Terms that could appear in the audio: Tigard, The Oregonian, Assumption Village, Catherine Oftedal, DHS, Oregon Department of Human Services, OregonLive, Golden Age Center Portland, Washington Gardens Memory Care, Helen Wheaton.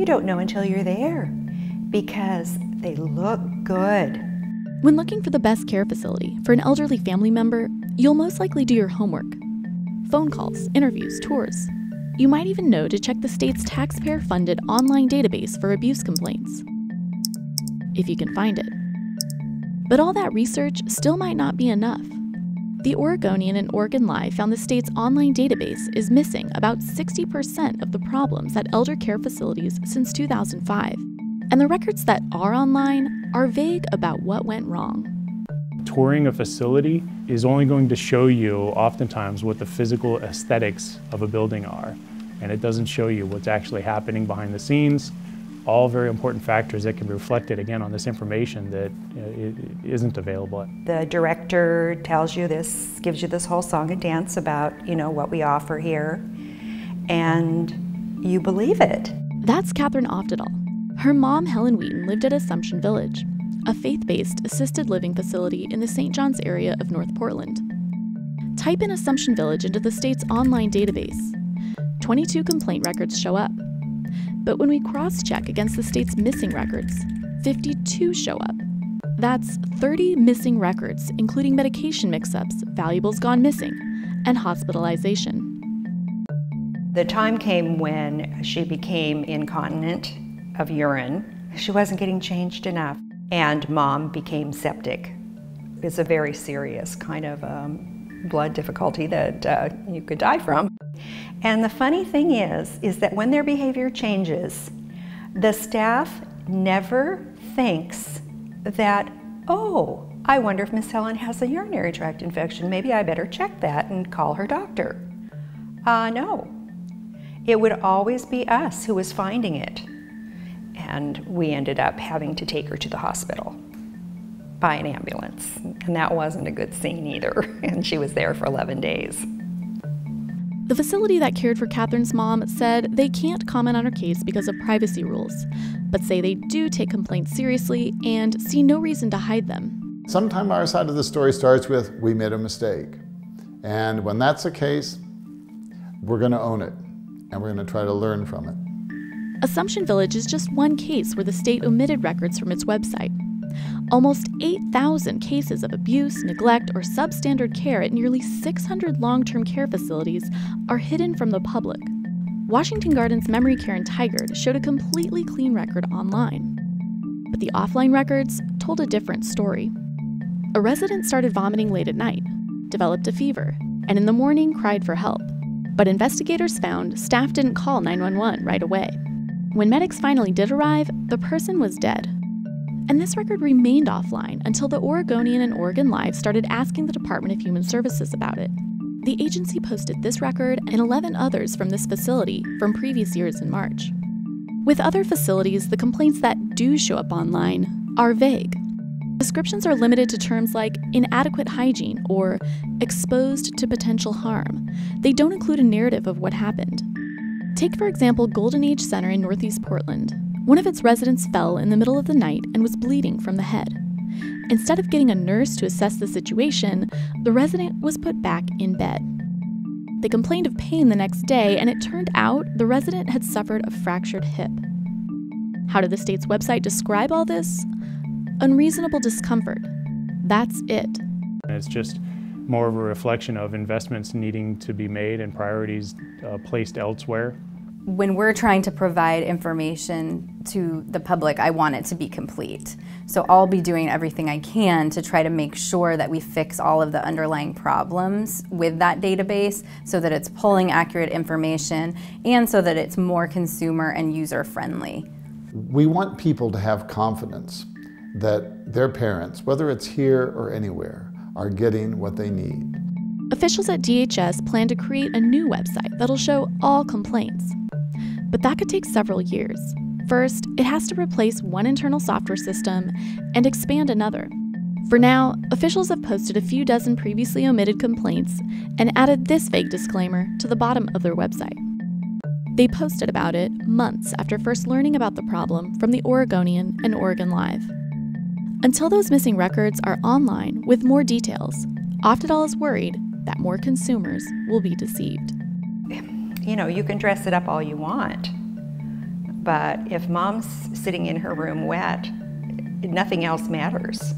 You don't know until you're there because they look good. When looking for the best care facility for an elderly family member, you'll most likely do your homework. Phone calls, interviews, tours. You might even know to check the state's taxpayer-funded online database for abuse complaints, if you can find it. But all that research still might not be enough. The Oregonian and OregonLive found the state's online database is missing about 60% of the problems at elder care facilities since 2005, and the records that are online are vague about what went wrong. Touring a facility is only going to show you oftentimes what the physical aesthetics of a building are, and it doesn't show you what's actually happening behind the scenes. All very important factors that can be reflected, again, on this information that isn't available. The director tells you this, gives you this whole song and dance about, you know, what we offer here, and you believe it. That's Catherine Oftedal. Her mom, Helen Wheaton, lived at Assumption Village, a faith-based assisted living facility in the St. John's area of North Portland. Type in Assumption Village into the state's online database. 22 complaint records show up. But when we cross-check against the state's missing records, 52 show up. That's 30 missing records, including medication mix-ups, valuables gone missing, and hospitalization. The time came when she became incontinent of urine. She wasn't getting changed enough, and mom became septic. It's a very serious kind of blood difficulty that you could die from. And the funny thing is that when their behavior changes, the staff never thinks that, oh, I wonder if Miss Helen has a urinary tract infection. Maybe I better check that and call her doctor. No. It would always be us who was finding it. And we ended up having to take her to the hospital by an ambulance. And that wasn't a good scene either. And she was there for 11 days. The facility that cared for Catherine's mom said they can't comment on her case because of privacy rules, but say they do take complaints seriously and see no reason to hide them. Sometimes our side of the story starts with, we made a mistake. And when that's the case, we're going to own it, and we're going to try to learn from it. Assumption Village is just one case where the state omitted records from its website. Almost 8,000 cases of abuse, neglect, or substandard care at nearly 600 long-term care facilities are hidden from the public. Washington Gardens Memory Care in Tigard showed a completely clean record online. But the offline records told a different story. A resident started vomiting late at night, developed a fever, and in the morning cried for help. But investigators found staff didn't call 911 right away. When medics finally did arrive, the person was dead. And this record remained offline until the Oregonian and OregonLive started asking the Department of Human Services about it. The agency posted this record and 11 others from this facility from previous years in March. With other facilities, the complaints that do show up online are vague. Descriptions are limited to terms like inadequate hygiene or exposed to potential harm. They don't include a narrative of what happened. Take, for example, Golden Age Center in Northeast Portland. One of its residents fell in the middle of the night and was bleeding from the head. Instead of getting a nurse to assess the situation, the resident was put back in bed. They complained of pain the next day, and it turned out the resident had suffered a fractured hip. How did the state's website describe all this? Unreasonable discomfort. That's it. It's just more of a reflection of investments needing to be made and priorities placed elsewhere. When we're trying to provide information to the public, I want it to be complete. So I'll be doing everything I can to try to make sure that we fix all of the underlying problems with that database so that it's pulling accurate information and so that it's more consumer and user-friendly. We want people to have confidence that their parents, whether it's here or anywhere, are getting what they need. Officials at DHS plan to create a new website that'll show all complaints. But that could take several years. First, it has to replace one internal software system and expand another. For now, officials have posted a few dozen previously omitted complaints and added this vague disclaimer to the bottom of their website. They posted about it months after first learning about the problem from the Oregonian and OregonLive. Until those missing records are online with more details, Oftedal is worried that more consumers will be deceived. You know, you can dress it up all you want, But if mom's sitting in her room wet, nothing else matters.